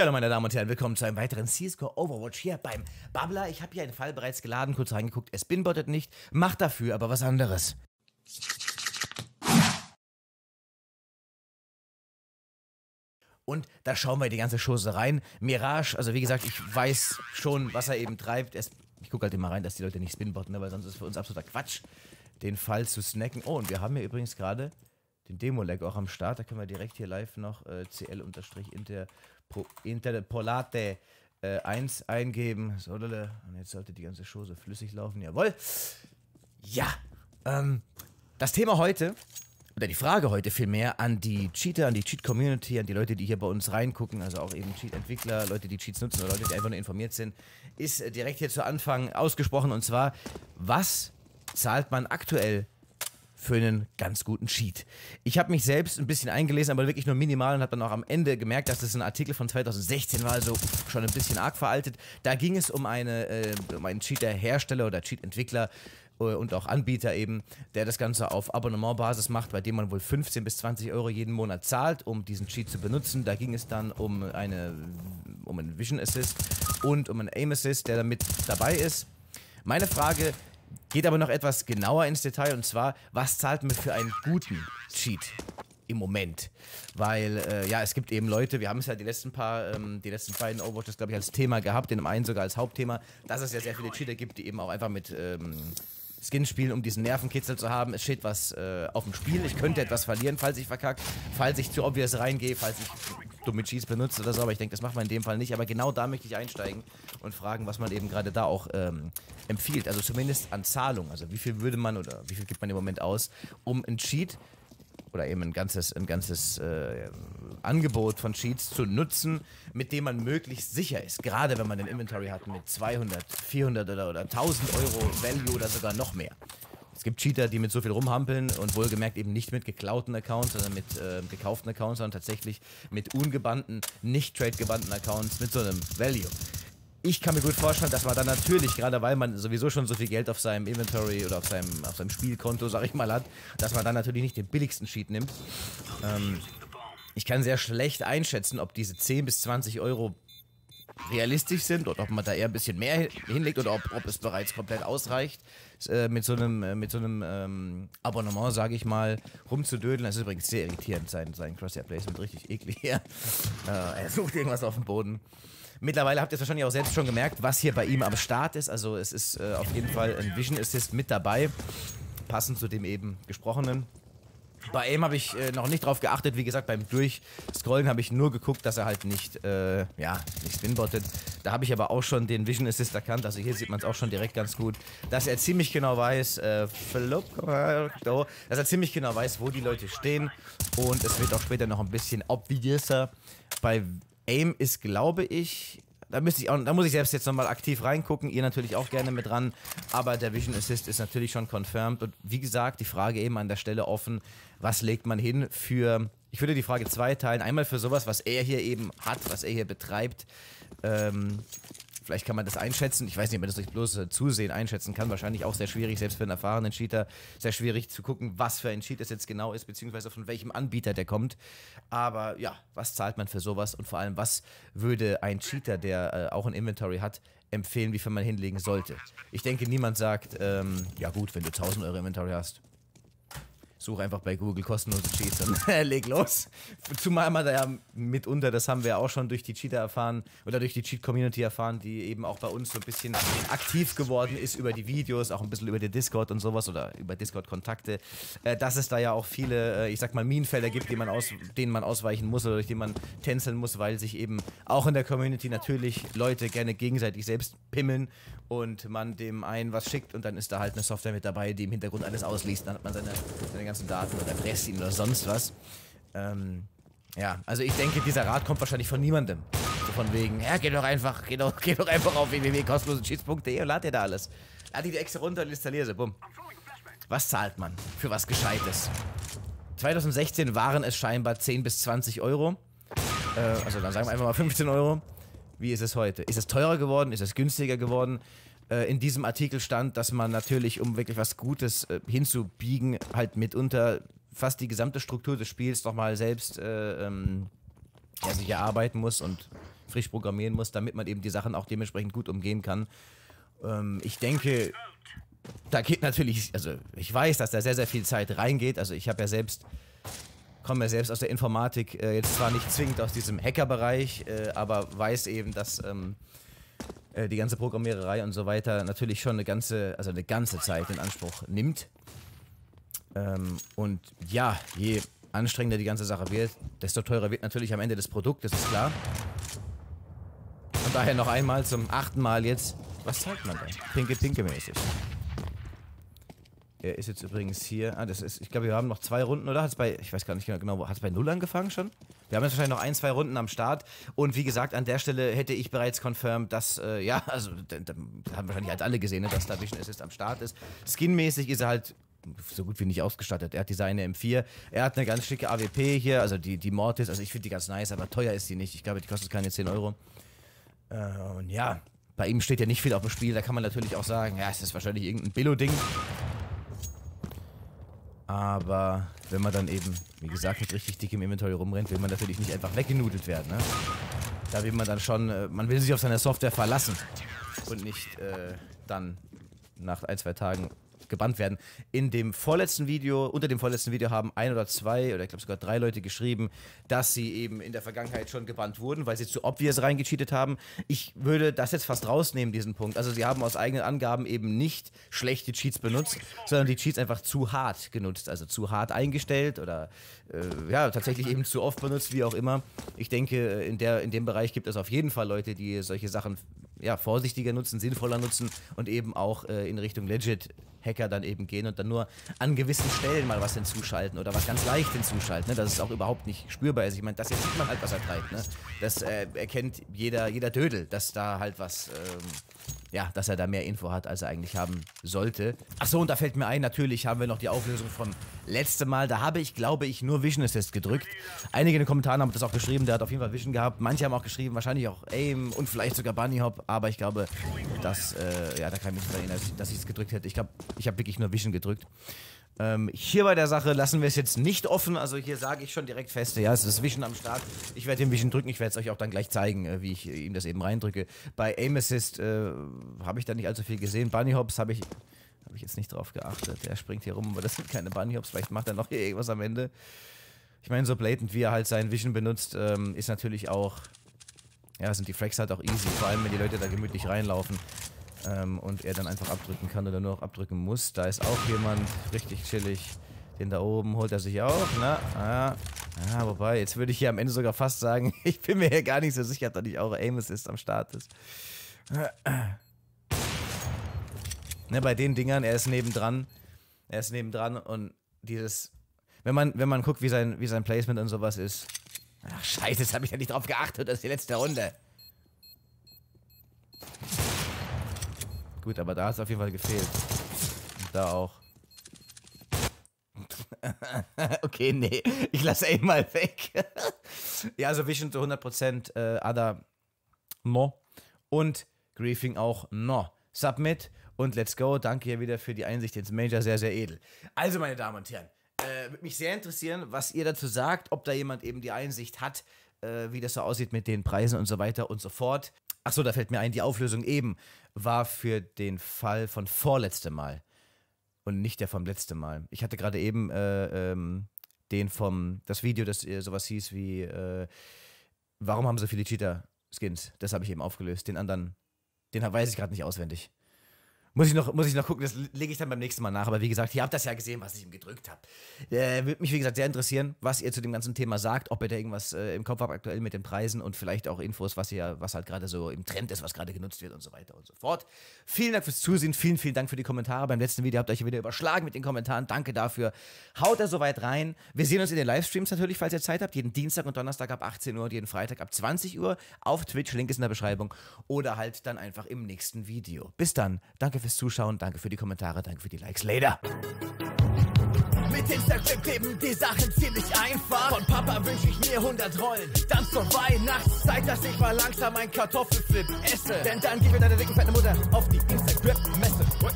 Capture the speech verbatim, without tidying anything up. Hallo meine Damen und Herren, willkommen zu einem weiteren C S G O Overwatch hier beim Bubbler. Ich habe hier einen Fall bereits geladen, kurz reingeguckt, es binbottet nicht, macht dafür aber was anderes. Und da schauen wir die ganze Chose rein. Mirage, also wie gesagt, ich weiß schon, was er eben treibt. Es, ich gucke halt immer rein, dass die Leute nicht spinbotten, weil sonst ist für uns absoluter Quatsch, den Fall zu snacken. Oh, und wir haben hier übrigens gerade den Demo-Lag auch am Start. Da können wir direkt hier live noch äh, C L Interpolate äh, eins eingeben. So, und jetzt sollte die ganze Chose flüssig laufen. Jawohl. Ja. Ähm, das Thema heute, oder die Frage heute vielmehr an die Cheater, an die Cheat-Community, an die Leute, die hier bei uns reingucken, also auch eben Cheat-Entwickler, Leute, die Cheats nutzen oder Leute, die einfach nur informiert sind, ist äh, direkt hier zu Anfang ausgesprochen. Und zwar, was zahlt man aktuell für einen ganz guten Cheat? Ich habe mich selbst ein bisschen eingelesen, aber wirklich nur minimal, und habe dann auch am Ende gemerkt, dass das ein Artikel von zweitausendsechzehn war, also schon ein bisschen arg veraltet. Da ging es um, eine, äh, um einen Cheater-Hersteller oder Cheat-Entwickler äh, und auch Anbieter eben, der das Ganze auf Abonnementbasis macht, bei dem man wohl fünfzehn bis zwanzig Euro jeden Monat zahlt, um diesen Cheat zu benutzen. Da ging es dann um, eine, um einen Vision Assist und um einen Aim Assist, der damit dabei ist. Meine Frage ist, geht aber noch etwas genauer ins Detail, und zwar, was zahlt man für einen guten Cheat im Moment? Weil, äh, ja, es gibt eben Leute, wir haben es ja die letzten paar, ähm, die letzten beiden Overwatches, glaube ich, als Thema gehabt, in dem einen sogar als Hauptthema, dass es ja sehr viele Cheater gibt, die eben auch einfach mit ähm, Skins spielen, um diesen Nervenkitzel zu haben. Es steht was äh, auf dem Spiel, ich könnte etwas verlieren, falls ich verkacke, falls ich zu obvious reingehe, falls ich dumme Cheats benutze oder so, aber ich denke, das macht man in dem Fall nicht. Aber genau da möchte ich einsteigen und fragen, was man eben gerade da auch ähm, empfiehlt. Also zumindest an Zahlung. Also wie viel würde man oder wie viel gibt man im Moment aus, um einen Cheat oder eben ein ganzes, ein ganzes äh, Angebot von Cheats zu nutzen, mit dem man möglichst sicher ist. Gerade wenn man ein Inventory hat mit zweihundert, vierhundert oder, oder tausend Euro Value oder sogar noch mehr. Es gibt Cheater, die mit so viel rumhampeln und wohlgemerkt eben nicht mit geklauten Accounts, sondern mit äh, gekauften Accounts, sondern tatsächlich mit ungebannten, nicht trade-gebannten Accounts mit so einem Value. Ich kann mir gut vorstellen, dass man dann natürlich, gerade weil man sowieso schon so viel Geld auf seinem Inventory oder auf seinem, auf seinem Spielkonto, sag ich mal, hat, dass man dann natürlich nicht den billigsten Cheat nimmt. Ähm, ich kann sehr schlecht einschätzen, ob diese zehn bis zwanzig Euro realistisch sind oder ob man da eher ein bisschen mehr hinlegt oder ob, ob es bereits komplett ausreicht, äh, mit so einem, äh, mit so einem ähm, Abonnement, sage ich mal, rumzudödeln. Das ist übrigens sehr irritierend, sein, sein Crosshair-Placement, richtig eklig hier. äh, er sucht irgendwas auf dem Boden. Mittlerweile habt ihr es wahrscheinlich auch selbst schon gemerkt, was hier bei ihm am Start ist. Also es ist äh, auf jeden Fall ein Vision Assist mit dabei, passend zu dem eben Gesprochenen. Bei Aim habe ich äh, noch nicht drauf geachtet. Wie gesagt, beim Durchscrollen habe ich nur geguckt, dass er halt nicht, äh, ja, nicht spinbottet. Da habe ich aber auch schon den Vision Assist erkannt. Also hier sieht man es auch schon direkt ganz gut, dass er ziemlich genau weiß, äh, dass er ziemlich genau weiß, wo die Leute stehen. Und es wird auch später noch ein bisschen obviouser. Bei Aim ist, glaube ich, da, müsste ich auch, da muss ich selbst jetzt nochmal aktiv reingucken, ihr natürlich auch gerne mit dran, aber der Vision Assist ist natürlich schon confirmed, und wie gesagt, die Frage eben an der Stelle offen, was legt man hin für, ich würde die Frage zweiteilen, einmal für sowas, was er hier eben hat, was er hier betreibt, ähm, vielleicht kann man das einschätzen, ich weiß nicht, ob man das durch bloß Zusehen einschätzen kann, wahrscheinlich auch sehr schwierig, selbst für einen erfahrenen Cheater, sehr schwierig zu gucken, was für ein Cheat es jetzt genau ist, beziehungsweise von welchem Anbieter der kommt, aber ja, was zahlt man für sowas, und vor allem, was würde ein Cheater, der äh, auch ein Inventory hat, empfehlen, wie viel man hinlegen sollte? Ich denke, niemand sagt, ähm, ja gut, wenn du tausend Euro Inventory hast, suche einfach bei Google kostenlose Cheats und leg los. Zumal man da ja mitunter, das haben wir auch schon durch die Cheater erfahren oder durch die Cheat-Community erfahren, die eben auch bei uns so ein bisschen aktiv geworden ist über die Videos, auch ein bisschen über den Discord und sowas oder über Discord-Kontakte, dass es da ja auch viele, ich sag mal, Minenfelder gibt, denen man, aus, denen man ausweichen muss oder durch die man tänzeln muss, weil sich eben auch in der Community natürlich Leute gerne gegenseitig selbst pimmeln und man dem einen was schickt und dann ist da halt eine Software mit dabei, die im Hintergrund alles ausliest. Dann hat man seine, seine ganze Daten oder presst ihn oder sonst was. Ähm, ja, also ich denke, dieser Rat kommt wahrscheinlich von niemandem. So von wegen, ja, geh doch einfach, geh doch, geh doch einfach auf w w w punkt kostenlose cheats punkt de und lad dir da alles. Lad dir die extra runter und installier sie, bumm. Was zahlt man für was Gescheites? zweitausendsechzehn waren es scheinbar zehn bis zwanzig Euro. Äh, also dann sagen wir einfach mal fünfzehn Euro. Wie ist es heute? Ist es teurer geworden? Ist es günstiger geworden? In diesem Artikel stand, dass man natürlich, um wirklich was Gutes äh, hinzubiegen, halt mitunter fast die gesamte Struktur des Spiels nochmal selbst äh, ähm, ja, sich erarbeiten muss und frisch programmieren muss, damit man eben die Sachen auch dementsprechend gut umgehen kann. Ähm, ich denke, da geht natürlich, also ich weiß, dass da sehr, sehr viel Zeit reingeht. Also ich habe ja selbst, komme ja selbst aus der Informatik, äh, jetzt zwar nicht zwingend aus diesem Hacker-Bereich, äh, aber weiß eben, dass ähm, äh, die ganze Programmiererei und so weiter natürlich schon eine ganze, also eine ganze Zeit in Anspruch nimmt. Ähm, und ja, je anstrengender die ganze Sache wird, desto teurer wird natürlich am Ende das Produkt, das ist klar. Und daher noch einmal zum achten Mal jetzt, was zeigt man da? Pinke-Pinke-mäßig. Er ist jetzt übrigens hier, ah, das ist, ich glaube, wir haben noch zwei Runden, oder? Hat's bei, ich weiß gar nicht genau, hat es bei Null angefangen schon? Wir haben jetzt wahrscheinlich noch ein, zwei Runden am Start. Und wie gesagt, an der Stelle hätte ich bereits confirmed, dass, äh, ja, also, da, da haben wahrscheinlich halt alle gesehen, ne, dass da Vision Assist am Start ist. Skinmäßig ist er halt so gut wie nicht ausgestattet. Er hat die seine M vier, er hat eine ganz schicke A W P hier, also die, die Mortis, also ich finde die ganz nice, aber teuer ist die nicht. Ich glaube, die kostet keine zehn Euro. Äh, und ja, bei ihm steht ja nicht viel auf dem Spiel, da kann man natürlich auch sagen, ja, es ist wahrscheinlich irgendein Billo-Ding. Aber wenn man dann eben, wie gesagt, mit richtig dickem Inventory rumrennt, will man natürlich nicht einfach weggenudelt werden, ne? Da will man dann schon, man will sich auf seine Software verlassen und nicht äh, dann nach ein, zwei Tagen gebannt werden. In dem vorletzten Video, unter dem vorletzten Video haben ein oder zwei oder ich glaube sogar drei Leute geschrieben, dass sie eben in der Vergangenheit schon gebannt wurden, weil sie zu obvious reingecheatet haben. Ich würde das jetzt fast rausnehmen, diesen Punkt. Also sie haben aus eigenen Angaben eben nicht schlechte Cheats benutzt, sondern die Cheats einfach zu hart genutzt, also zu hart eingestellt oder äh, ja, tatsächlich eben zu oft benutzt, wie auch immer. Ich denke, in, der, in dem Bereich gibt es auf jeden Fall Leute, die solche Sachen ja, vorsichtiger nutzen, sinnvoller nutzen und eben auch äh, in Richtung Legit Hacker dann eben gehen und dann nur an gewissen Stellen mal was hinzuschalten oder was ganz leicht hinzuschalten, ne? Dass es auch überhaupt nicht spürbar ist. Ich meine, das hier sieht man halt, was er treibt, ne? Das äh, erkennt jeder, jeder Dödel, dass da halt was, ähm, ja, dass er da mehr Info hat, als er eigentlich haben sollte. Achso, und da fällt mir ein, natürlich haben wir noch die Auflösung vom letzten Mal. Da habe ich, glaube ich, nur Vision Assist gedrückt. Einige in den Kommentaren haben das auch geschrieben, der hat auf jeden Fall Vision gehabt. Manche haben auch geschrieben, wahrscheinlich auch Aim und vielleicht sogar Bunny Hop, aber ich glaube, dass, äh, ja, da kann ich mich erinnern, dass ich es gedrückt hätte. Ich glaube, ich habe wirklich nur Vision gedrückt. Ähm, hier bei der Sache lassen wir es jetzt nicht offen, also hier sage ich schon direkt fest, ja, es ist Vision am Start. Ich werde den Vision drücken, ich werde es euch auch dann gleich zeigen, wie ich ihm das eben reindrücke. Bei Aim Assist äh, habe ich da nicht allzu viel gesehen. Bunny Hops habe ich, hab ich jetzt nicht drauf geachtet. Er springt hier rum, aber das sind keine Bunny Hops, vielleicht macht er noch hier irgendwas am Ende. Ich meine, so blatant, wie er halt seinen Vision benutzt, ähm, ist natürlich auch, ja, sind die Frags halt auch easy, vor allem wenn die Leute da gemütlich reinlaufen. Ähm, und er dann einfach abdrücken kann oder nur noch abdrücken muss. Da ist auch jemand richtig chillig. Den da oben holt er sich auch, ne? Ah, ah, wobei, jetzt würde ich hier am Ende sogar fast sagen, ich bin mir hier gar nicht so sicher, dass nicht auch Aim Assist am Start ist. Ne, bei den Dingern, er ist nebendran. Er ist nebendran und dieses... Wenn man, wenn man guckt, wie sein, wie sein Placement und sowas ist... Ach, scheiße, das habe ich ja nicht drauf geachtet, das ist die letzte Runde. Gut, aber da hat es auf jeden Fall gefehlt. Und da auch. Okay, nee. Ich lasse Aim mal weg. Ja, also Vision zu hundert Prozent. Äh, Ada, no. Und Griefing auch, no. Submit und let's go. Danke hier wieder für die Einsicht ins Major. Sehr, sehr edel. Also, meine Damen und Herren, äh, würde mich sehr interessieren, was ihr dazu sagt, ob da jemand eben die Einsicht hat, äh, wie das so aussieht mit den Preisen und so weiter und so fort. Achso, da fällt mir ein, die Auflösung eben war für den Fall von vorletztem Mal und nicht der vom letzten Mal. Ich hatte gerade eben äh, ähm, den vom, das Video, das äh, sowas hieß wie, äh, warum haben so viele Cheater-Skins? Das habe ich eben aufgelöst. Den anderen, den weiß ich gerade nicht auswendig. Muss ich, noch, muss ich noch gucken, das lege ich dann beim nächsten Mal nach. Aber wie gesagt, ihr habt das ja gesehen, was ich ihm gedrückt habe. Äh, würde mich, wie gesagt, sehr interessieren, was ihr zu dem ganzen Thema sagt, ob ihr da irgendwas äh, im Kopf habt aktuell mit den Preisen und vielleicht auch Infos, was ihr, was halt gerade so im Trend ist, was gerade genutzt wird und so weiter und so fort. Vielen Dank fürs Zusehen, vielen, vielen Dank für die Kommentare. Beim letzten Video habt ihr euch wieder überschlagen mit den Kommentaren. Danke dafür. Haut da soweit rein. Wir sehen uns in den Livestreams natürlich, falls ihr Zeit habt. Jeden Dienstag und Donnerstag ab achtzehn Uhr und jeden Freitag ab zwanzig Uhr auf Twitch. Link ist in der Beschreibung. Oder halt dann einfach im nächsten Video. Bis dann. Danke fürs Zuschauen, danke für die Kommentare, danke für die Likes. Later! Mit Instagram kleben die Sachen ziemlich einfach. Von Papa wünsche ich mir hundert Rollen. Dann zur Weihnachtszeit, dass ich mal langsam ein Kartoffelflip esse. Denn dann gib mir deine dicken fette Mutter auf die Instagram-Messe.